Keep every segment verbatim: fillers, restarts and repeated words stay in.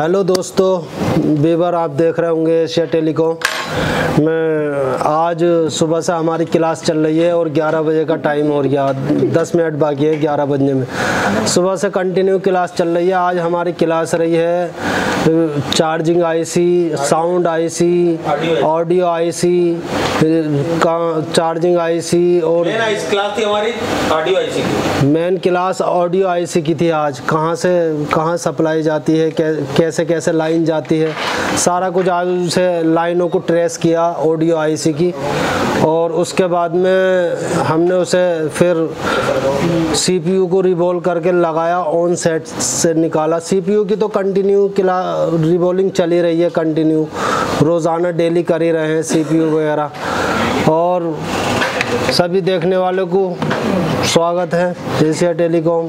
Hello दोस्तों Weber, आप देख रहे होंगे एशिया टेलीकॉम में। आज सुबह से हमारी क्लास चल रही है और ग्यारह बजे का टाइम हो गया, दस मिनट बाकी है ग्यारह बजने में। सुबह से कंटिन्यू क्लास चल रही है। आज हमारी क्लास रही है charging IC, sound IC, audio IC का चार्जिंग आईसी और क्लास थी हमारी audio IC. Main class audio IC की थी आज। कहाँ से कहाँ सप्लाई जाती है, कैसे कैसे लाइन जाती है, सारा कुछ आज से लाइनों को ट्रेस किया ऑडियो आईसी की। और उसके बाद में हमने उसे फिर सीपीयू को रिवॉल्व करके लगाया, ऑन सेट से निकाला। सीपीयू की तो कंटिन्यू किला रिवॉल्विंग चली रही है, कंटिन्यू रोज़ाना डेली कर ही रहे हैं सीपीयू वगैरह। और सभी देखने वालों को स्वागत है एशिया टेलीकॉम।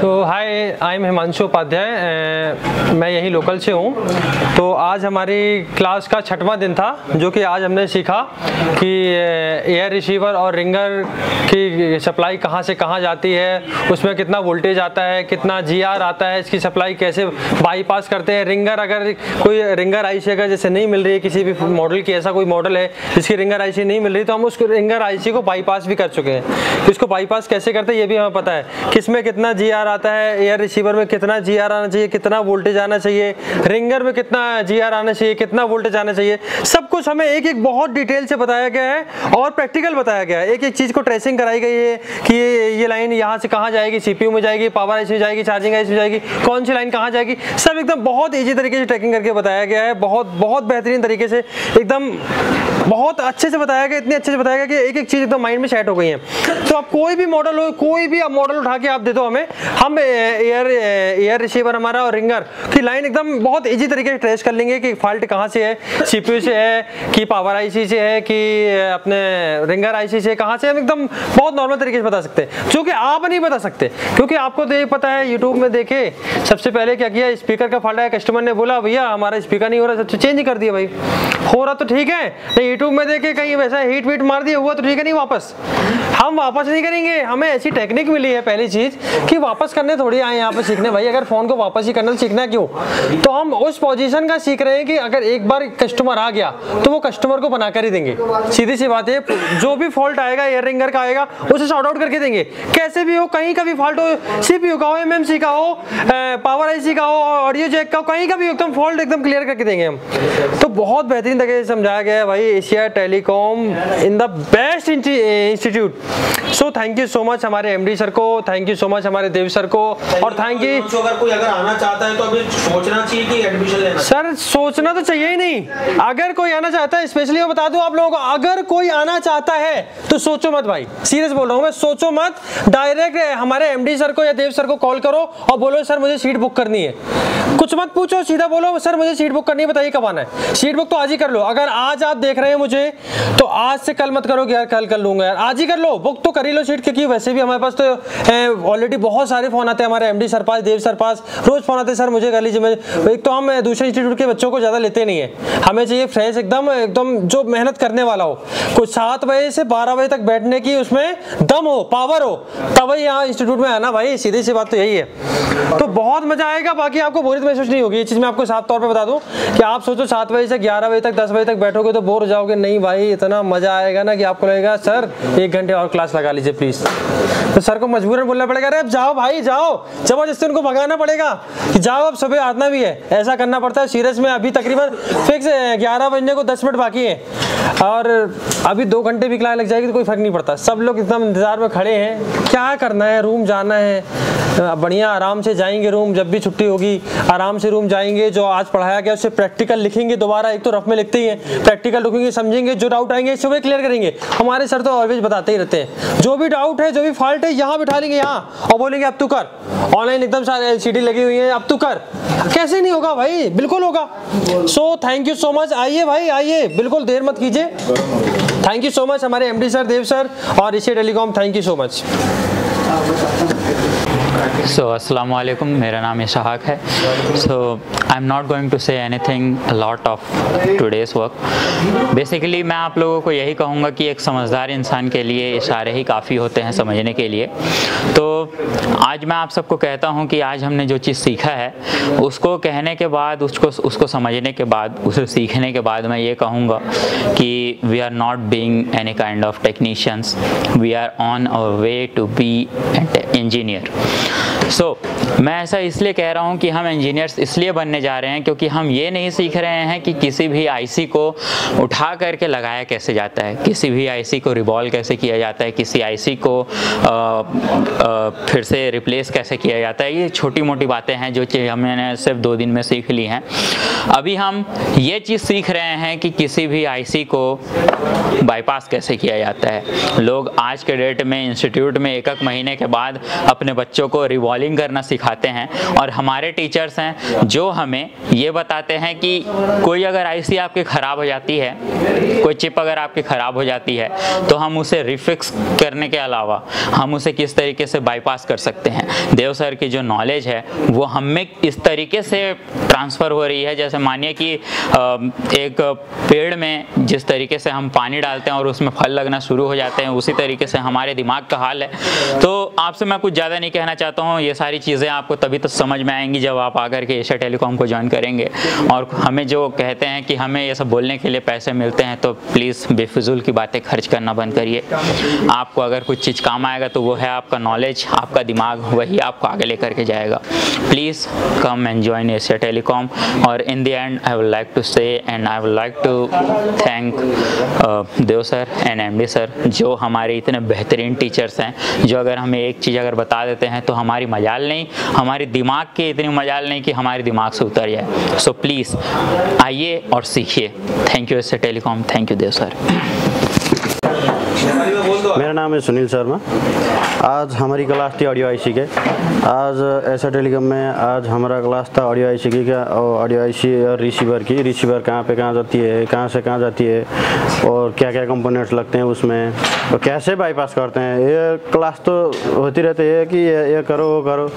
तो hi, I am Hemant Upadhyay, मैं यही लोकल से हूँ। तो आज हमारी क्लास का छठवां दिन था, जो कि आज हमने सीखा कि एयर रिसीवर और रिंगर की सप्लाई कहाँ से कहाँ जाती है, उसमें कितना वोल्टेज आता है, कितना जीआर आता है, इसकी सप्लाई कैसे बाईपास करते हैं। रिंगर अगर कोई रिंगर आईसी अगर जैसे नहीं मिल रही है किसी भी मॉडल की, ऐसा कोई मॉडल है जिसकी रिंगर आईसी नहीं मिल रही, तो हम उसको रिंगर आईसी को बाईपास भी कर चुके हैं। इसको बाईपास कैसे करते हैं ये भी हमें पता है। किसमें कितना जीआर आता है, एयर रिसीवर में कितना जीआर आना चाहिए, कितना वोल्टेज आना चाहिए, रिंगर में कितना जीआर आना चाहिए, कितना वोल्टेज आना चाहिए, सब कुछ हमें एक एक बहुत डिटेल से बताया गया है और प्रैक्टिकल बताया गया है। एक एक चीज को ट्रेसिंग कराई गई है कि ये लाइन यहाँ से कहाँ जाएगी, सीपीयू में जाएगी, पावर आईसी में जाएगी, चार्जिंग आईसी में जाएगी, कौन सी लाइन कहाँ जाएगी, सब एकदम बहुत ईजी तरीके से ट्रैकिंग करके बताया गया है। बहुत बहुत बेहतरीन तरीके से, एकदम बहुत अच्छे से बताया गया, इतने अच्छे से बताया गया कि एक एक चीज एकदम माइंड में सेट हो गई है। तो आप कोई भी मॉडल हो, कोई भी आप मॉडल उठा के आप दे दो हमें, हम एयर एयर रिसीवर हमारा और रिंगर की लाइन एकदम बहुत इजी तरीके से ट्रेस कर लेंगे कि फॉल्ट कहाँ से है, सीपीयू से है कि पावर आईसी से है कि अपने रिंगर आईसी से, कहाँ से, हम एकदम बहुत नॉर्मल तरीके से बता सकते हैं, जो कि आप नहीं बता सकते। क्योंकि आपको तो ये पता है, यूट्यूब में देखे सबसे पहले क्या किया, स्पीकर का फॉल्ट आया, कस्टमर ने बोला भैया हमारा स्पीकर नहीं हो रहा, सबसे चेंज ही कर दिया। भाई हो रहा तो ठीक है, यूट्यूब में देखे कहीं वैसा हीट वीट मार दिया हुआ तो ठीक है, नहीं वापस हम वापस नहीं करेंगे। हमें ऐसी टेक्निक मिली है, पहली चीज कि वापस करने थोड़ी आए यहाँ पर सीखने। भाई अगर फोन को वापस ही करना सीखना क्यों, तो हम उस पोजीशन का सीख रहे हैं कि अगर एक बार कस्टमर आ गया तो वो कस्टमर को बना कर ही देंगे। सीधी सी बात है, जो भी फॉल्ट आएगा एयर रिंगर का आएगा उसे शॉर्ट आउट करके देंगे, कैसे भी हो, कहीं का भी फॉल्ट हो, सीपीयू का हो, एमएमसी का हो, पावर आईसी का हो, ऑडियो जैक का हो, कहीं का भी एकदम फॉल्ट एकदम क्लियर करके देंगे हम। तो बहुत बेहतरीन तरीके से समझाया गया है भाई, Asia Telecom in the best institute. So thank you so much हमारे एमडी सर को, थैंक यू सो मच हमारे देव सर को, और थैंक यू। अगर कोई अगर आना चाहता है तो अभी सोचना चाहिए कि एडमिशन लेना। सर सोचना तो चाहिए ही नहीं, अगर कोई आना चाहता है, स्पेशली मैं बता दूं आप लोगों को, अगर कोई आना चाहता है तो सोचो मत भाई, सीरियस बोल रहा हूँ मैं, सोचो मत, डायरेक्ट हमारे एमडी सर को या देव सर को कॉल करो और बोलो सर मुझे सीट बुक करनी है। कुछ मत पूछो, सीधा बोलो सर मुझे सीट बुक करनी है, बताइए कब आना है। सीट बुक तो आज ही कर लो, अगर आज आप देख रहे हैं मुझे तो आज से कल मत करोगे यार, कल कर लूंगा यार, आज ही कर लो, बुक तो कर ही लो सीट, क्योंकि वैसे भी हमारे पास तो ऑलरेडी बहुत सारे फोन आते हैं, हमारे एमडी सर पास, देव सर पास रोज फोन आते हैं, सर मुझे कर लीजिए। मैं एक तो हम दूसरे इंस्टीट्यूट के बच्चों को ज़्यादा लेते नहीं है, हमें चाहिए फ्रेश एकदम एकदम जो मेहनत करने वाला हो, कुछ सात बजे से बारह बजे तक बैठने की उसमें दम हो, पावर हो, तभी यहाँ इंस्टीट्यूट में आना भाई, सीधी सी बात तो यही है। तो बहुत मजा आएगा, बाकी आपको बोरियत महसूस नहीं होगी, ये चीज़ मैं आपको साफ तौर पर बता दूँ कि आप सोचो सात बजे से ग्यारह बजे तक, दस बजे तक बैठोगे तो बोर हो जाओगे, नहीं भाई इतना मजा आएगा ना कि आपको लगेगा सर एक घंटे और क्लास लगा लीजिए प्लीज। तो सर को मजबूरन बोलना पड़ेगा अरे अब जाओ भाई जाओ, जबरदस्ती उनको भगाना पड़ेगा कि जाओ अब सुबह आना भी है, ऐसा करना पड़ता है सीरियस में। अभी तकरीबन फिक्स ग्यारह बजने को दस मिनट बाकी है और अभी दो घंटे भी क्लास लग जाएगी तो कोई फर्क नहीं पड़ता, सब लोग एकदम इंतजार में खड़े हैं, क्या करना है, रूम जाना है, बढ़िया आराम से जाएंगे रूम, जब भी छुट्टी होगी आराम से रूम जाएंगे, जो आज पढ़ाया गया उससे प्रैक्टिकल लिखेंगे दोबारा, एक तो रफ में लिखते ही हैं, प्रैक्टिकल लिखेंगे, समझेंगे, जो डाउट आएंगे सुबह क्लियर करेंगे। हमारे सर तो ऑलवेज बताते ही रहते हैं, जो भी डाउट है, जो भी फॉल्ट है, यहाँ बिठा लेंगे यहाँ और बोलेंगे अब तू कर, ऑनलाइन एकदम सारे एलसीडी लगी हुई है, अब तू कर, कैसे नहीं होगा भाई, बिल्कुल होगा। So thank you so much, आइए भाई आइए, बिल्कुल देर मत कीजिए। थैंक यू सो मच हमारे एमडी सर, देव सर और Asia telecom, thank you so much. So, Assalamualaikum. मेरा नाम इशाक है. So, I'm not going to say anything a lot of today's work. Basically, मैं आप लोगों को यही कहूँगा कि एक समझदार इंसान के लिए इशारे ही काफ़ी होते हैं समझने के लिए. तो आज मैं आप सबको कहता हूँ कि आज हमने जो चीज़ सीखा है उसको कहने के बाद, उसको उसको समझने के बाद, उसे सीखने के बाद मैं ये कहूँगा कि we are not being any kind of technicians. We are on our way to be an engineer. So so, मैं ऐसा इसलिए कह रहा हूँ कि हम इंजीनियर्स इसलिए बनने जा रहे हैं क्योंकि हम ये नहीं सीख रहे हैं कि किसी भी आईसी को उठा करके लगाया कैसे जाता है, किसी भी आईसी को रिवॉल्व कैसे किया जाता है, किसी आईसी को आ, आ, फिर से रिप्लेस कैसे किया जाता है. ये छोटी मोटी बातें हैं जो हमने सिर्फ दो दिन में सीख ली हैं. अभी हम ये चीज़ सीख रहे हैं कि किसी भी आईसी को बाईपास कैसे किया जाता है. लोग आज के डेट में इंस्टीट्यूट में एक एक महीने के बाद अपने बच्चों को रिवॉल्व बॉलिंग करना सिखाते हैं और हमारे टीचर्स हैं जो हमें ये बताते हैं कि कोई अगर आईसी आपकी ख़राब हो जाती है, कोई चिप अगर आपकी ख़राब हो जाती है तो हम उसे रिफिक्स करने के अलावा हम उसे किस तरीके से बाईपास कर सकते हैं. देव सर की जो नॉलेज है वो हमें इस तरीके से ट्रांसफ़र हो रही है जैसे मानिए कि एक पेड़ में जिस तरीके से हम पानी डालते हैं और उसमें फल लगना शुरू हो जाते हैं, उसी तरीके से हमारे दिमाग का हाल है. तो आपसे मैं कुछ ज़्यादा नहीं कहना चाहता हूँ. ये सारी चीज़ें आपको तभी तो समझ में आएंगी जब आप आकर के एशिया टेलीकॉम को ज्वाइन करेंगे. और हमें जो कहते हैं कि हमें ये सब बोलने के लिए पैसे मिलते हैं तो प्लीज़ बेफिजूल की बातें खर्च करना बंद करिए. आपको अगर कुछ चीज़ काम आएगा तो वो है आपका नॉलेज, आपका दिमाग, वही आपको आगे लेकर के जाएगा. Please come and join Asia Telecom. और in the end I would like to say and I would like to thank Dev sir and M D sir जो हमारे इतने बेहतरीन टीचर्स हैं जो अगर हमें एक चीज़ अगर बता देते हैं तो हमारी मजाल नहीं, हमारे दिमाग के इतनी मजाल नहीं कि हमारे दिमाग से उतर जाए. सो प्लीज़ आइए और सीखिए. Thank you Asia telecom. Thank you Dev sir. मेरा नाम है सुनील शर्मा. आज हमारी क्लास थी ऑडियो आईसी के. आज एशिया टेलीकॉम में आज हमारा क्लास था ऑडियो आईसी की का, और ऑडियो आईसी और रिसीवर की, रिसीवर कहाँ पे कहाँ जाती है, कहाँ से कहाँ जाती है और क्या क्या कंपोनेंट्स लगते हैं उसमें और कैसे बाईपास करते हैं. ये क्लास तो होती रहती है कि ये, ये करो वो करो,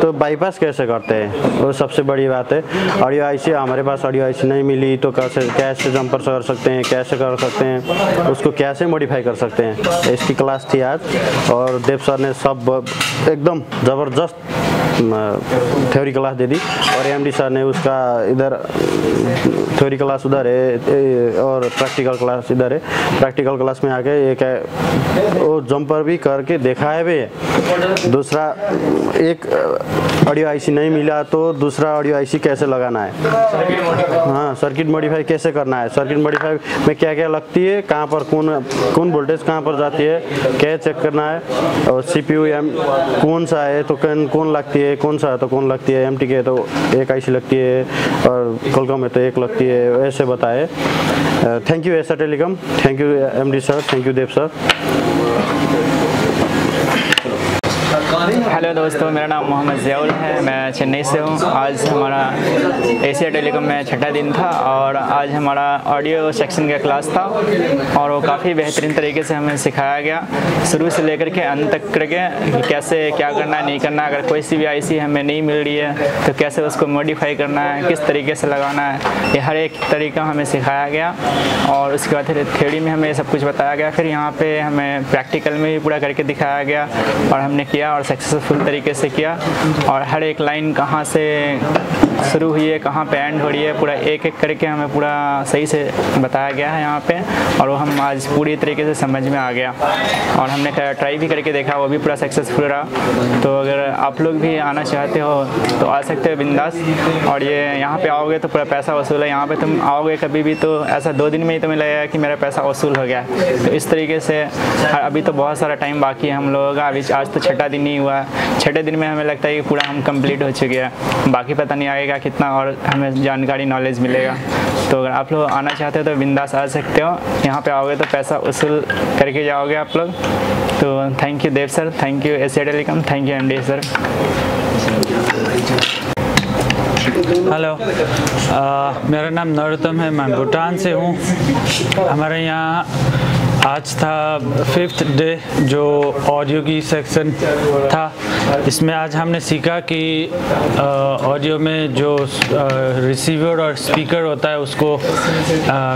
तो बाईपास कैसे करते हैं वो सबसे बड़ी बात है. ऑडियो आईसी हमारे पास ऑडियो आईसी नहीं मिली तो कैसे कैसे जम्पर कर सकते हैं, कैसे कर सकते हैं उसको, कैसे मॉडिफाई कर सकते हैं. इसकी क्लास थी आज और देव सर ने सब एकदम ज़बरदस्त थ्योरी क्लास दे दी और एमडी सर ने उसका इधर थ्योरी क्लास उधर है और प्रैक्टिकल क्लास इधर है. प्रैक्टिकल क्लास में आके एक वो जंपर भी करके देखा है भी. दूसरा एक ऑडियो आईसी नहीं मिला तो दूसरा ऑडियो आईसी कैसे लगाना है, हाँ सर्किट मॉडिफाई कैसे करना है, सर्किट मॉडिफाई में क्या क्या लगती है, कहाँ पर कौन कौन वोल्टेज कहाँ पर जाती है, क्या चेक करना है. और सीपीयू एम कौन सा है तो कौन लगती है, कौन सा तो कौन लगती है, एमटी के तो एक आईसी लगती है और कोलकाता में तो एक लगती है, ऐसे बताए. Thank you Asia telecom. Thank you MD sir. Thank you Dev sir. Hello दोस्तों, मेरा नाम मोहम्मद ज़ियाउल है. मैं चेन्नई से हूँ. आज हमारा एशिया टेलीकॉम में छठा दिन था और आज हमारा ऑडियो सेक्शन का क्लास था और वो काफ़ी बेहतरीन तरीके से हमें सिखाया गया शुरू से लेकर के अंत तक करके, कैसे क्या करना नहीं करना, अगर कोई सी भी आईसी हमें नहीं मिल रही है तो कैसे उसको मॉडिफाई करना है, किस तरीके से लगाना है, ये हर एक तरीका हमें सिखाया गया. और उसके बाद फिर थ्योरी में हमें सब कुछ बताया गया. फिर यहाँ पर हमें प्रैक्टिकल में भी पूरा करके दिखाया गया और हमने किया और सक्सेसफुल तरीके से किया. और हर एक लाइन कहाँ से शुरू हुई है, कहाँ पे एंड हो रही है, पूरा एक एक करके हमें पूरा सही से बताया गया है यहाँ पे और वो हम आज पूरी तरीके से समझ में आ गया और हमने ट्राई भी करके देखा, वो भी पूरा सक्सेसफुल रहा. तो अगर आप लोग भी आना चाहते हो तो आ सकते हो बिंदास. और ये यहाँ पे आओगे तो पूरा पैसा वसूल है. यहाँ पे तुम आओगे कभी भी तो ऐसा दो दिन में ही तुम्हें लगेगा कि मेरा पैसा वसूल हो गया. तो इस तरीके से अभी तो बहुत सारा टाइम बाकी है हम लोगों का. अभी आज तो छठा दिन ही हुआ. छठे दिन में हमें लगता है कि पूरा हम कंप्लीट हो चुके हैं. बाकी पता नहीं आएगा कितना और हमें जानकारी नॉलेज मिलेगा. तो अगर आप लोग आना चाहते हो तो बिंदास आ सकते हो. यहाँ पे आओगे तो पैसा वसूल करके जाओगे आप लोग. तो thank you Dev sir. Thank you Asia telecom. Thank you MD sir. Hello, मेरा नाम नरोत्तम है. मैं भूटान से हूँ. हमारे यहाँ आज था फिफ्थ डे जो ऑडियो की सेक्शन था. इसमें आज हमने सीखा कि ऑडियो में जो रिसीवर और स्पीकर होता है उसको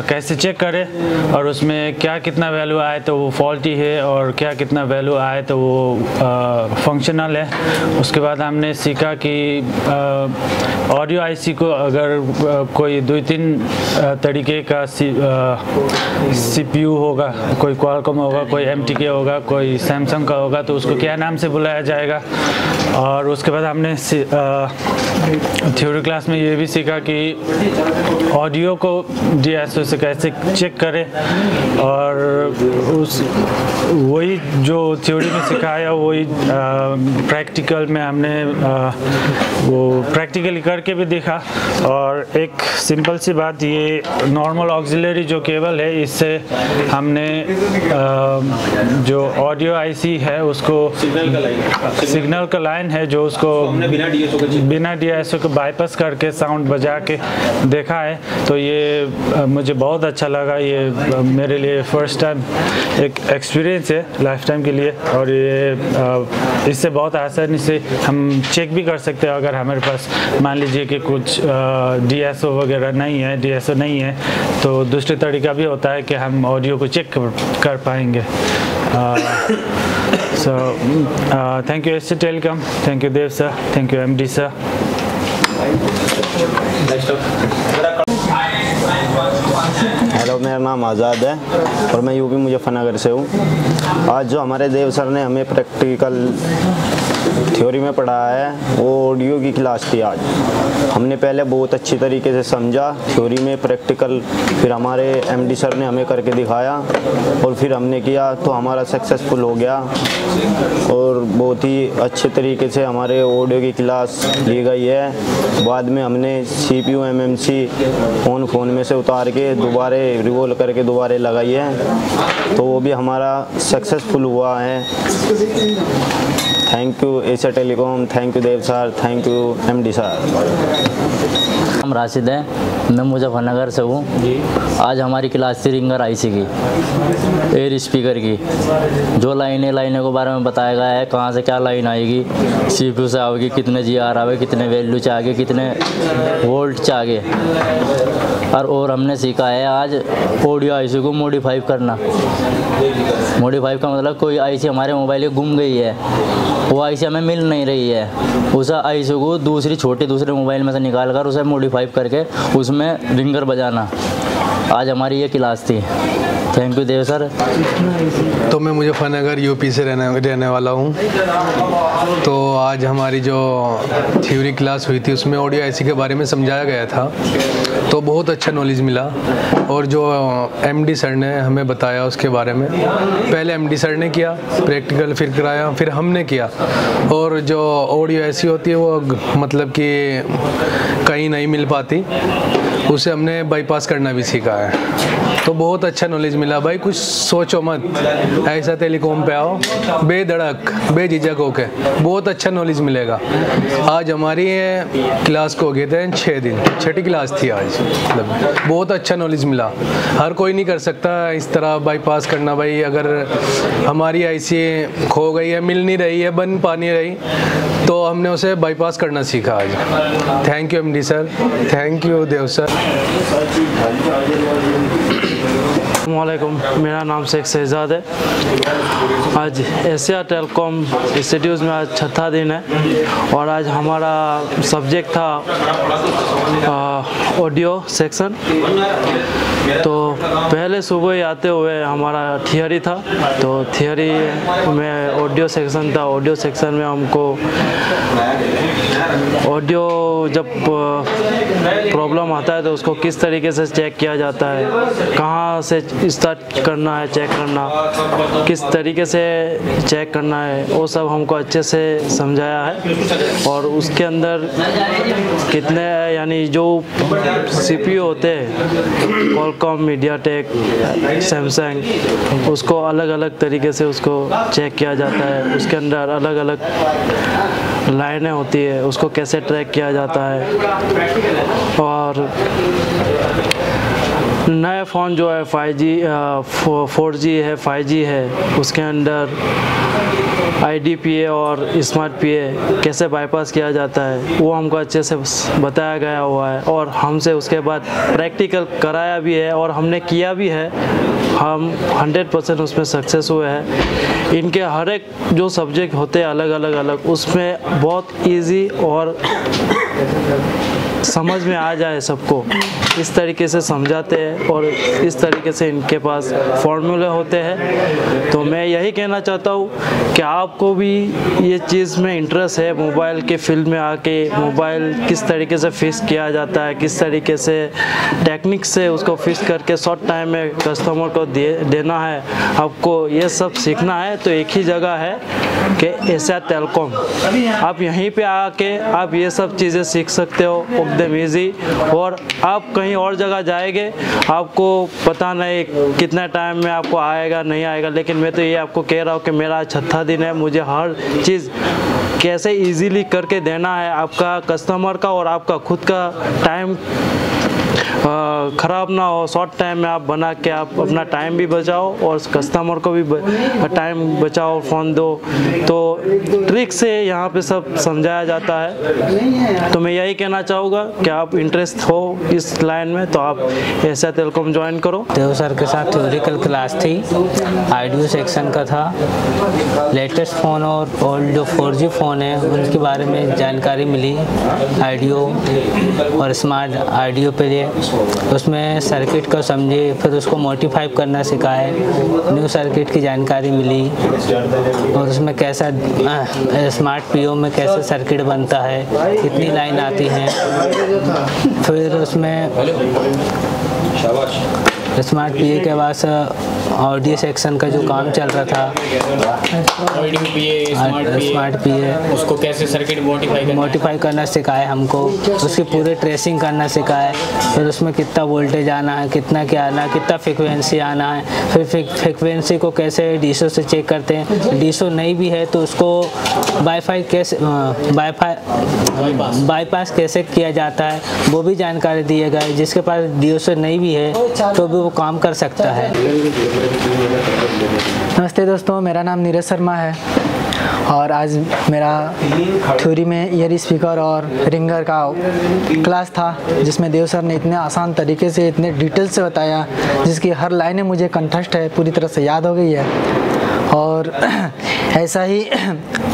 कैसे चेक करें और उसमें क्या कितना वैल्यू आए तो वो फॉल्टी है और क्या कितना वैल्यू आए तो वो फंक्शनल है। उसके बाद हमने सीखा कि ऑडियो आईसी को अगर कोई दो तीन तरीके का सीपीयू होगा, कोई क्वालकॉम होगा, कोई एमटीके होगा, कोई सैमसंग का होगा तो उसको क्या नाम से बुलाया जाएगा। और उसके बाद हमने थ्योरी क्लास में ये भी सीखा कि ऑडियो को डीएसओ से कैसे चेक करें और उस वही जो थ्योरी में सिखाया वही प्रैक्टिकल में हमने आ, वो प्रैक्टिकली करके भी देखा। और एक सिंपल सी बात, ये नॉर्मल ऑक्सिलरी जो केबल है इससे हमने आ, जो ऑडियो आईसी है उसको सिग्नल का लाइन है जो उसको बिना डीएसओ के बाईपास करके साउंड बजा के देखा है। तो ये मुझे बहुत अच्छा लगा, ये मेरे लिए फर्स्ट टाइम एक एक्सपीरियंस है लाइफ टाइम के लिए। और ये इससे बहुत आसानी से हम चेक भी कर सकते हैं, अगर हमारे पास मान लीजिए कि कुछ डीएसओ वगैरह नहीं है, डीएसओ नहीं है तो दूसरे तरीका भी होता है कि हम ऑडियो को चेक कर पाएंगे। So thank you Asia telecom, thank you Dev sir, thank you MD sir. Hello, मेरा नाम आज़ाद है और मैं यूपी मुजफ्फरनगर से हूँ। आज जो हमारे देव सर ने हमें प्रैक्टिकल थ्योरी में पढ़ाया है वो ऑडियो की क्लास थी। आज हमने पहले बहुत अच्छी तरीके से समझा थ्योरी में, प्रैक्टिकल फिर हमारे एमडी सर ने हमें करके दिखाया और फिर हमने किया तो हमारा सक्सेसफुल हो गया और बहुत ही अच्छे तरीके से हमारे ऑडियो की क्लास ली गई है। बाद में हमने सीपीयू एमएमसी फोन फोन में से उतार के दोबारे रिवॉल्व करके दोबारे लगाई है तो वो भी हमारा सक्सेसफुल हुआ है। Thank you Asia telecom, thank you Dev sir, thank you MD sir. हम राशिद हैं, मैं मुजफ्फरनगर से हूँ। आज हमारी क्लास थी रिंगर आईसी की, एयर स्पीकर की, जो लाइनें लाइनें के बारे में बताया गया है, कहाँ से क्या लाइन आएगी, सीपीयू से आएगी, कितने जी आर आएगी, कितने वैल्यू चाहिए, कितने वोल्ट चाहिए। और और हमने सीखा है आज ऑडियो आईसी को मॉडिफाई करना। मॉडिफाई का मतलब कोई आईसी हमारे मोबाइल में गुम गई है, वो आईसी हमें मिल नहीं रही है, उस आईसी को दूसरी छोटे दूसरे मोबाइल में से निकाल कर उसे मॉडिफाई करके उसमें रिंगर बजाना। आज हमारी ये क्लास थी। Thank you Dev sir. तो मैं मुजफ्फरनगर यूपी से रहने रहने वाला हूँ। तो आज हमारी जो थ्योरी क्लास हुई थी उसमें ऑडियो आईसी के बारे में समझाया गया था तो बहुत अच्छा नॉलेज मिला। और जो एमडी सर ने हमें बताया उसके बारे में, पहले एमडी सर ने किया प्रैक्टिकल, फिर कराया, फिर हमने किया। और जो ऑडियो आईसी होती है वो मतलब कि कहीं नहीं मिल पाती, उसे हमने बाईपास करना भी सीखा है। तो बहुत अच्छा नॉलेज मिला। भाई कुछ सोचो मत, ऐसा टेलीकॉम पे आओ बेधड़क बेझिझक होके, बहुत अच्छा नॉलेज मिलेगा। आज हमारी क्लास को गए थे छः दिन, छठी क्लास थी आज, मतलब बहुत अच्छा नॉलेज मिला। हर कोई नहीं कर सकता इस तरह बाईपास करना। भाई अगर हमारी आईसी खो गई है, मिल नहीं रही है, बन पा नहीं रही, तो हमने उसे बाईपास करना सीखा आज। Thank you MD sir, thank you Dev sir. अस्सलामुअलैकुम, मेरा नाम शेख शहजाद है। आज एशिया टेलीकॉम इंस्टीट्यूट में आज छठा दिन है और आज हमारा सब्जेक्ट था ऑडियो सेक्शन। तो पहले सुबह ही आते हुए हमारा थियोरी था, तो थियोरी में ऑडियो सेक्शन था। ऑडियो सेक्शन में हमको ऑडियो जब प्रॉब्लम आता है तो उसको किस तरीके से चेक किया जाता है, कहाँ से स्टार्ट करना है चेक करना, किस तरीके से चेक करना है, वो सब हमको अच्छे से समझाया है। और उसके अंदर कितने यानी जो सीपीयू होते हैं, कॉलकॉम, मीडियाटेक, सैमसंग, उसको अलग अलग तरीके से उसको चेक किया जाता है। उसके अंदर अलग अलग लाइनें होती है, उसको कैसे ट्रैक किया जाता है। और नए फ़ोन जो है फाइव जी, फोर जी है, फाइव जी है, उसके अंदर आई डी पी ए और स्मार्ट पी ए कैसे बाईपास किया जाता है वो हमको अच्छे से बताया गया हुआ है और हमसे उसके बाद प्रैक्टिकल कराया भी है और हमने किया भी है। हम सौ परसेंट उसमें सक्सेस हुए हैं। इनके हर एक जो सब्जेक्ट होते हैं अलग अलग अलग उसमें बहुत इजी और समझ में आ जाए सबको इस तरीके से समझाते हैं और इस तरीके से इनके पास फॉर्मूले होते हैं। तो मैं यही कहना चाहता हूँ कि आपको भी ये चीज़ में इंटरेस्ट है, मोबाइल के फील्ड में आके मोबाइल किस तरीके से फिक्स किया जाता है, किस तरीके से टेक्निक से उसको फिक्स करके शॉर्ट टाइम में कस्टमर को दे देना है, आपको ये सब सीखना है तो एक ही जगह है कि एशिया टेलीकॉम। आप यहीं पर आके आप ये सब चीज़ें सीख सकते हो एकदम ईजी। और आप कहीं और जगह जाएंगे आपको पता नहीं कितना टाइम में आपको आएगा नहीं आएगा, लेकिन मैं तो ये आपको कह रहा हूँ कि मेरा छठा दिन है, मुझे हर चीज़ कैसे इजीली करके देना है आपका कस्टमर का और आपका खुद का टाइम ख़राब ना हो। शॉर्ट टाइम में आप बना के आप अपना टाइम भी बचाओ और कस्टमर को भी टाइम बचाओ, फ़ोन दो। तो ट्रिक से यहाँ पे सब समझाया जाता है। तो मैं यही कहना चाहूँगा कि आप इंटरेस्ट हो इस लाइन में तो आप एशिया टेलीकॉम ज्वाइन करो। देव सर के साथ थ्योरिकल क्लास थी, आइडियो सेक्शन का था। लेटेस्ट फ़ोन और ओल्ड जो फोर जी फ़ोन है उनके बारे में जानकारी मिली, आइडियो और स्मार्ट आइडियो पे उसमें सर्किट को समझे, फिर उसको मॉडिफाई करना सिखाए, न्यू सर्किट की जानकारी मिली और उसमें कैसा स्मार्ट पीओ में कैसा सर्किट बनता है, कितनी लाइन आती है। फिर उसमें स्मार्ट पीए के पास ऑडियो सेक्शन का जो काम चल रहा था, ऑडियो पीए स्मार्ट पीए उसको कैसे सर्किट मॉडिफाई मॉडिफाई करना सिखाए हमको, उसकी पूरे ट्रेसिंग करना सिखाए। फिर उसमें कितना वोल्टेज आना है, कितना क्या आना है, कितना फ्रिक्वेंसी आना है, फिर फ्रिक्वेंसी को कैसे डीसो से चेक करते हैं, डीसो नहीं भी है तो उसको वाईफाई कैसे वाईफाई बाईपास कैसे किया जाता है वो भी जानकारी दिए गए। जिसके पास डीसो नहीं भी है तो भी वो काम कर सकता है। नमस्ते दोस्तों, मेरा नाम नीरज शर्मा है और आज मेरा थ्योरी में ईयर स्पीकर और रिंगर का क्लास था जिसमें देव सर ने इतने आसान तरीके से इतने डिटेल से बताया जिसकी हर लाइनें मुझे कंठस्थ है, पूरी तरह से याद हो गई है। और ऐसा ही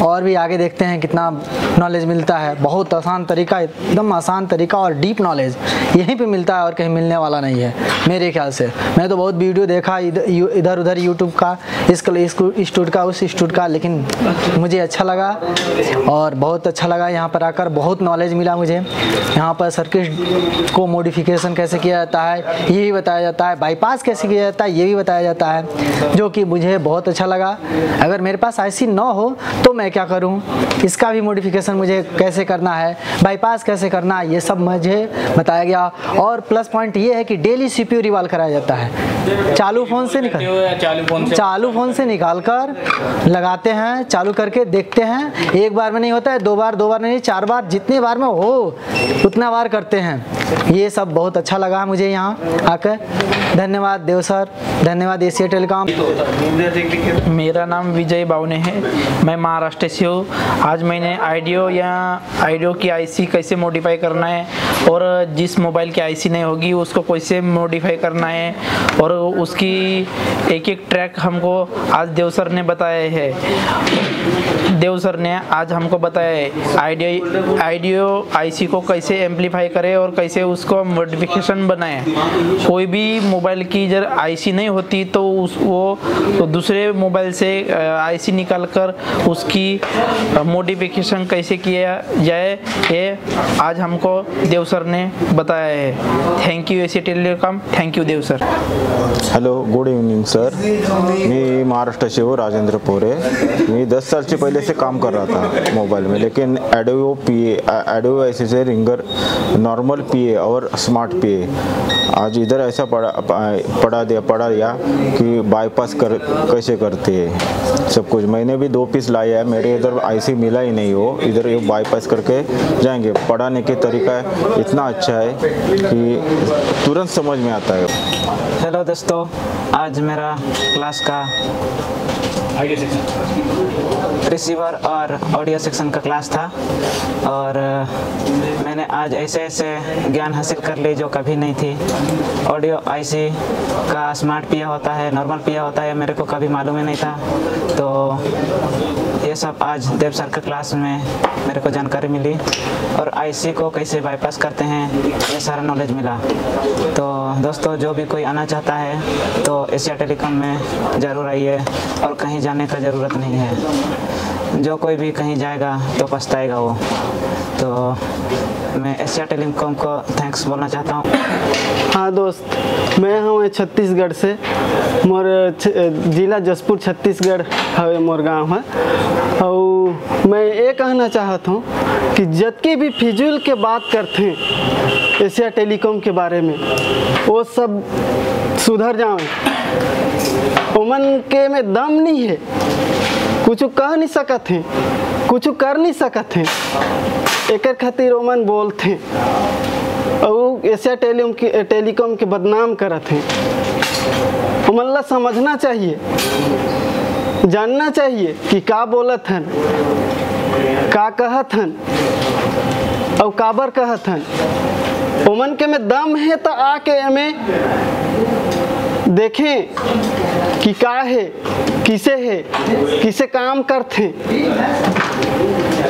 और भी आगे देखते हैं कितना नॉलेज मिलता है। बहुत आसान तरीका, एकदम आसान तरीका और डीप नॉलेज यहीं पे मिलता है और कहीं मिलने वाला नहीं है मेरे ख्याल से। मैं तो बहुत वीडियो देखा इधर उधर यूट्यूब का, इस इंस्टीट्यूट का, उस इंस्टीट्यूट का, लेकिन मुझे अच्छा लगा और बहुत अच्छा लगा यहाँ पर आकर। बहुत नॉलेज मिला मुझे। यहाँ पर सर्किट को मॉडिफिकेशन कैसे किया जाता है ये भी बताया जाता है, बाईपास कैसे किया जाता है ये भी बताया जाता है, जो कि मुझे बहुत अच्छा लगा। अगर मेरे पास ऐसी न हो तो मैं क्या करूं, इसका भी मॉडिफिकेशन मुझे कैसे करना है, बाईपास कैसे करना है, ये सब मुझे बताया गया। और प्लस पॉइंट ये है कि डेली सीपीयू रिवाल कराया जाता है, चालू फोन से निकाल चालू फोन से निकाल कर लगाते हैं, चालू करके देखते हैं। एक बार में नहीं होता है, दो बार दो बार नहीं, चार बार, जितनी बार में हो उतना बार करते हैं। ये सब बहुत अच्छा लगा मुझे यहाँ आकर। धन्यवाद देव सर, धन्यवाद एशिया टेलीकॉम। मेरा नाम विजय बावने है, मैं महाराष्ट्र से हूँ। आज मैंने आइडियो या आइडियो की आईसी कैसे मॉडिफाई करना है और जिस मोबाइल की आईसी नहीं होगी उसको कैसे मॉडिफाई करना है और उसकी एक एक ट्रैक हमको आज देव सर ने बताया है। देव सर ने आज हमको बताया है आइडियो आइडियो आईसी को कैसे एम्पलीफाई करें और कैसे उसको मॉडिफिकेशन बनाएं। कोई भी मोबाइल की जब आईसी नहीं होती तो उस वो तो दूसरे मोबाइल से आईसी निकाल कर उसकी मॉडिफिकेशन कैसे किया जाए ये आज हमको देव सर ने बताया है। Thank you Asia telecom, thank you Dev sir. Hello, good evening sir. मैं महाराष्ट्र से हूँ, राजेंद्र पोरे। मैं दस साल से पहले से काम कर रहा था मोबाइल में, लेकिन एडो पी एडो ऐसे से रिंगर, नॉर्मल पी और स्मार्ट पी आज इधर ऐसा पढ़ा पढ़ा दिया पढ़ा दिया कि बाईपास कर कैसे करते हैं सब कुछ। मैंने भी दो पीस लाया है, मेरे इधर आईसी मिला ही नहीं हो, इधर ये बाईपास करके जाएंगे। पढ़ाने के तरीका इतना अच्छा है कि तुरंत समझ में आता है। हेलो दोस्तों, आज मेरा क्लास का ऑडियो सेक्शन, रिसीवर और ऑडियो सेक्शन का क्लास था और मैंने आज ऐसे ऐसे ज्ञान हासिल कर ली जो कभी नहीं थी। ऑडियो आईसी का स्मार्ट पिया होता है, नॉर्मल पिया होता है, मेरे को कभी मालूम ही नहीं था। तो ये सब आज देव सर के क्लास में मेरे को जानकारी मिली और आईसी को कैसे बाईपास करते हैं ये सारा नॉलेज मिला। तो दोस्तों जो भी कोई आना चाहता है तो एशिया टेलीकॉम में ज़रूर आइए और कहीं जाने का ज़रूरत नहीं है। जो कोई भी कहीं जाएगा तो पछताएगा वो। तो मैं एशिया टेलीकॉम को थैंक्स बोलना चाहता हूँ। हाँ दोस्त, मैं हूँ छत्तीसगढ़ से, मोर जिला जसपुर छत्तीसगढ़ है, मोर गाँव है। और मैं ये कहना चाहता हूँ कि जबकि भी फिजूल के बात करते हैं एशिया टेलीकॉम के बारे में वो सब सुधर जाए। उमन के में दम नहीं है, कुछ कह नहीं सकते हैं, कुछ कर नहीं सकते हैं, एकर खातिर उमन बोलते हैं और एशिया टेलीकॉम के टेलीकॉम के बदनाम करते हैं। उमन ला समझना चाहिए, जानना चाहिए कि का बोलत हन, का कहत हन और काबर कहत हन। उमन के में दम है तो आके हमें देखें कि का है, किसे है, किसे काम करते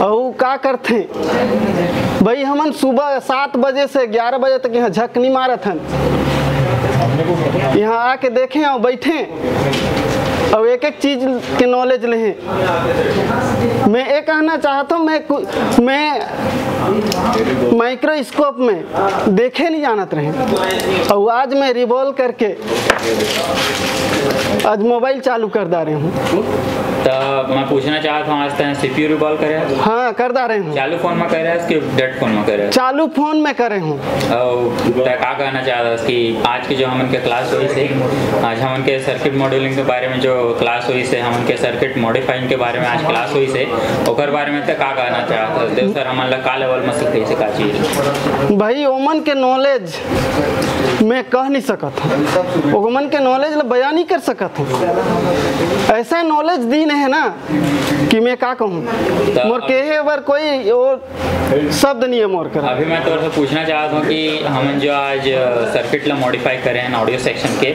और का करते। भाई हमन सुबह सात बजे से ग्यारह बजे तक यहाँ झक नहीं मारत हन, यहाँ आके देखें और बैठें और एक एक चीज़ के नॉलेज लें। मैं ये कहना चाहता हूँ, मैं मैं माइक्रोस्कोप में देखे नहीं जानत रहे और आज मैं रिवॉल्व करके आज मोबाइल चालू कर दा रहे हूँ। तो मैं पूछना चाहता हूँ, आज तक सीपीयू रिवॉल्व करे? हाँ कर दा रहे हूँ। चालू फोन में करे कि डेड फोन में करे? चालू फोन में करे हूँ। क्या कहना चाहता कि आज की जो हम उनके क्लास हुई से, आज हम उनके सर्किट मॉडलिंग के बारे में जो क्लास हुई से, हम उनके सर्किट मॉडिफाइंग के बारे में आज क्लास हुई से, ओकर बारे में तो क्या कहना चाहता देव सर? हमारा का लेवल भाई ओमन के नॉलेज मैं कह नहीं सकता, ओमन के नॉलेज ला बयान नहीं कर सकता। ऐसा नॉलेज दीन है ना कि मैं क्या कहूँ, मोर कहे बार कोई और शब्द नहीं है मोर कर। अभी मैं तो पूछना चाहता हूँ कि हम जो आज सर्किट ला मॉडिफाई करे हैं ऑडियो सेक्शन के,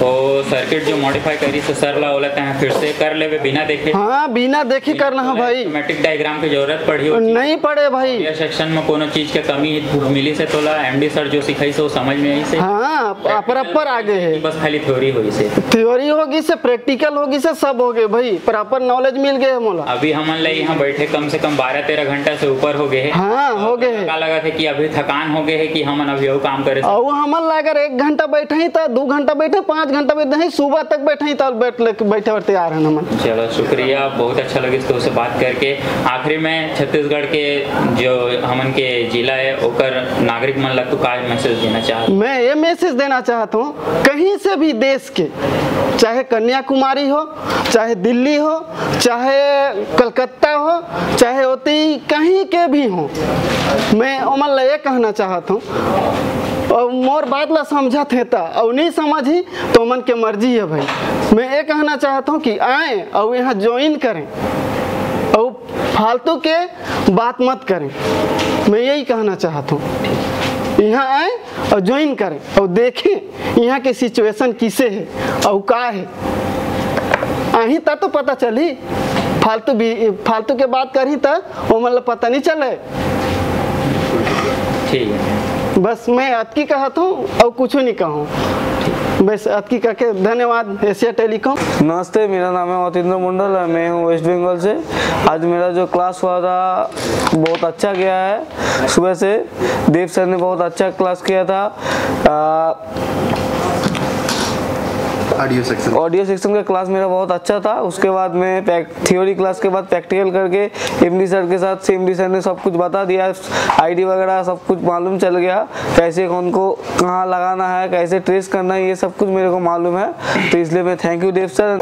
वो सर्किट जो मॉडिफाई करी से सर ला बोलते हैं फिर से कर लेवे बिना देखे? हाँ बिना देखे करना है भाई, मैट्रिक डायग्राम की जरूरत पड़ी नहीं पड़े भाई। सेक्शन में कोनो चीज के कमी मिली से तोला एमडी सर जो सिखाई से वो समझ में आई से? हाँ प्रॉपर आ गए है, बस खाली थ्योरी होगी से, थ्योरी होगी से, प्रैक्टिकल होगी से, सब हो गए भाई, प्रॉपर नॉलेज मिल गए मोला। अभी हम लाई यहाँ बैठे कम से कम बारह तेरह घंटा से ऊपर हो गए है। हाँ हो गए है, लगा था कि अभी थकान हो गए है कि हम अभी काम करे और हमन ला अगर एक घंटा बैठे ही तो दो घंटा बैठे, पाँच घंटा बैठे, सुबह तक बैठे ही तो बैठे बैठे आ रहे हैं। चलो शुक्रिया, बहुत अच्छा लगे उससे बात करके। आखिरी में छत्तीसगढ़ के जो हमन के जिला है ओकर नागरिक मन ला तो का मैसेज देना चाहता? मैं ये मैसेज देना चाहता हूँ, कहीं से भी देश के, चाहे कन्याकुमारी हो, चाहे दिल्ली हो, चाहे कलकत्ता हो, चाहे ओती कहीं के भी हो, मैं ओमन ला ये कहना चाहता हूँ और मोर बात ला समझत है था और नहीं समझी तो ओमन के मर्जी है भाई। मैं ये कहना चाहता हूँ कि आए और यहाँ ज्वाइन करें और फालतू के बात मत करें, मैं यही कहना चाहता हूँ। यहाँ आए और ज्वाइन करें और देखें यहाँ की सिचुएशन किसे है और का है, आही ता तो पता चली, फालतू भी फालतू के बात करी ता वो मतलब पता नहीं चले। ठीक है, बस मैं अतकी कहता हूँ और कुछ नहीं कहूँ, बस आपकी काके धन्यवाद एशिया टेलीकॉम। नमस्ते, मेरा नाम है अतिंद्र मुंडल और मैं हूँ वेस्ट बंगाल से। आज मेरा जो क्लास हुआ था बहुत अच्छा गया है, सुबह से देव सर ने बहुत अच्छा क्लास किया था। ऑडियो सेक्शन ऑडियो सेक्शन का क्लास मेरा बहुत अच्छा था। उसके बाद मैं पैक थ्योरी क्लास के बाद प्रैक्टिकल करके एमडी सर के साथ से एमडी सर ने सब कुछ बता दिया, आईडी वगैरह सब कुछ मालूम चल गया, कैसे कौन को कहाँ लगाना है, कैसे ट्रेस करना है, ये सब कुछ मेरे को मालूम है, तो इसलिए मैं थैंक यू देव सर।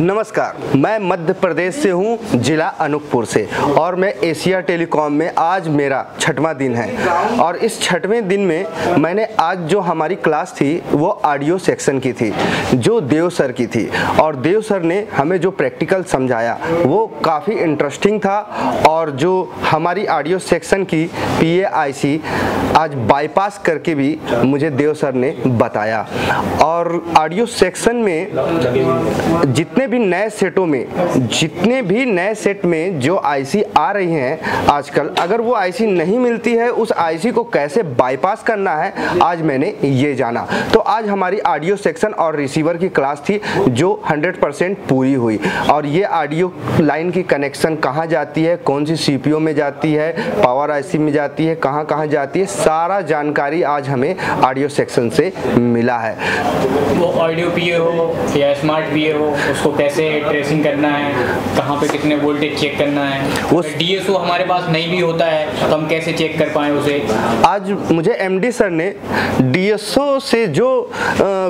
नमस्कार, मैं मध्य प्रदेश से हूँ, जिला अनूपपुर से, और मैं एशिया टेलीकॉम में आज मेरा छठवां दिन है और इस छठवें दिन में मैंने आज जो हमारी क्लास थी वो ऑडियो सेक्शन की थी। जो देव सर की थी, और देव सर ने हमें जो प्रैक्टिकल समझाया वो काफ़ी इंटरेस्टिंग था। और जो हमारी ऑडियो सेक्शन की पीएआईसी आज बाईपास करके भी मुझे देव सर ने बताया। और ऑडियो सेक्शन में जितने भी नए सेटों में जितने भी नए सेट में जो आईसी आ रही हैं आजकल, अगर वो आईसी नहीं मिलती है उस आईसी को कैसे बाईपास करना है आज मैंने ये जाना। तो आज हमारी ऑडियो सेक्शन और रिसीवर की क्लास थी जो सौ परसेंट पूरी हुई। और ये ऑडियो लाइन की कनेक्शन कहाँ जाती है, कौन सी सीपीयू में जाती है, पावर आईसी में जाती है, कहाँ कहाँ जाती है, सारा जानकारी आज हमें ऑडियो सेक्शन से मिला है। वो ऑडियो पीयर हो या स्मार्ट पीयर हो उसको कैसे ट्रेसिंग करना है, कहाँ पे कितने वोल्टेज चेक करना है, वो डीएसओ हमारे पास नहीं भी होता है तो हम कैसे चेक कर पाए उसे। आज मुझे एमडी सर ने डीएसओ से जो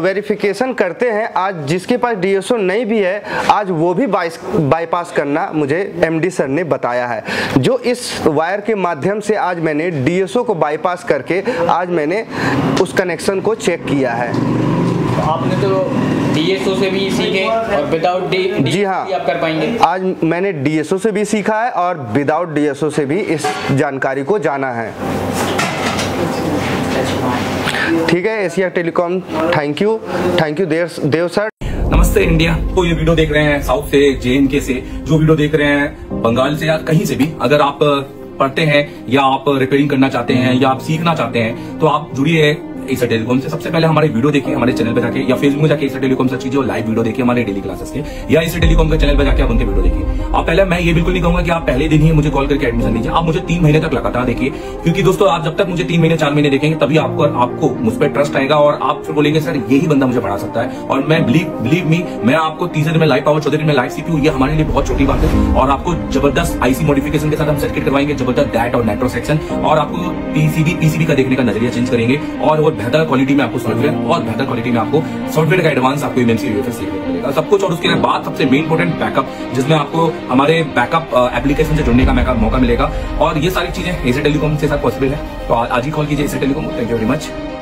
वेरिफिकेशन करते हैं, आज जिसके पास डीएसओ नहीं भी है आज वो भी बाईपास करना मुझे एमडी सर ने बताया है। जो इस वायर के माध्यम से आज मैंने डीएसओ को बाईपास करके आज मैंने उस कनेक्शन को चेक किया है। आपने तो डीएसओ से भी सीखे और विदाउट डी जी हाँ आप कर पाएंगे। आज मैंने डीएसओ से भी सीखा है और विदाउट डीएसओ से भी इस जानकारी को जाना है। ठीक है, Asia telecom, thank you thank you Dev sir. नमस्ते इंडिया। तो ये वीडियो देख रहे हैं साउथ से, जेएनके से, जो वीडियो देख रहे हैं बंगाल से या कहीं से भी, अगर आप पढ़ते हैं या आप रिपेयरिंग करना चाहते हैं या आप सीखना चाहते हैं तो आप जुड़िए एशिया टेलीकॉम से। सबसे पहले हमारे वीडियो देखिए, हमारे चैनल पे जाके या फेसबुक में जाके एशिया टेलीकॉम सर्च कीजिए और लाइव वीडियो देखिए हमारे डेली क्लासेस के, या एशिया टेलीकॉम के चैनल पे जाके आप उनके वीडियो देखिए। आप पहले, मैं ये बिल्कुल नहीं कहूंगा कि आप पहले दिन ही मुझे कॉल करके एडमिशन लीजिए, आप मुझे तीन महीने तक लगातार देखिए, क्योंकि दोस्तों आप जब तक मुझे तीन महीने चार महीने देखेंगे तभी आपको आपको मुझ पर ट्रस्ट आएगा और आप फिर बोलेंगे सर यही बंदा मुझे पढ़ा सकता है। और मैं बिलीव बिलीव मी मैं आपको तीसरे दिन में लाइव पावर, चौथे दिन में लाइव सीपीयू, ये हमारे लिए बहुत छोटी बात है। और आपको जबरदस्त आईसी मॉडिफिकेशन के साथ हम सर्किट करवाएंगे, जबरदस्त डैट और नेटवर्क सेक्शन, और आपको पीसीबी पीसीबी का देखने का नजरिया चेंज करेंगे, और बेहतर क्वालिटी में आपको सॉफ्टवेयर और बेहतर क्वालिटी में आपको सॉफ्टवेयर का एडवांस आपको एमएनसी यूएफएस मिलेगा सब कुछ। और उसके बाद सबसे मेन इंपोर्टेंट बैकअप, जिसमें आपको हमारे बैकअप एप्लीकेशन से जुड़ने का मौका मिलेगा। और ये सारी चीजें एशिया टेलीकॉम के साथ पॉसिबल है। तो आज ही कॉल कीजिए Asia telecom. Thank you very much.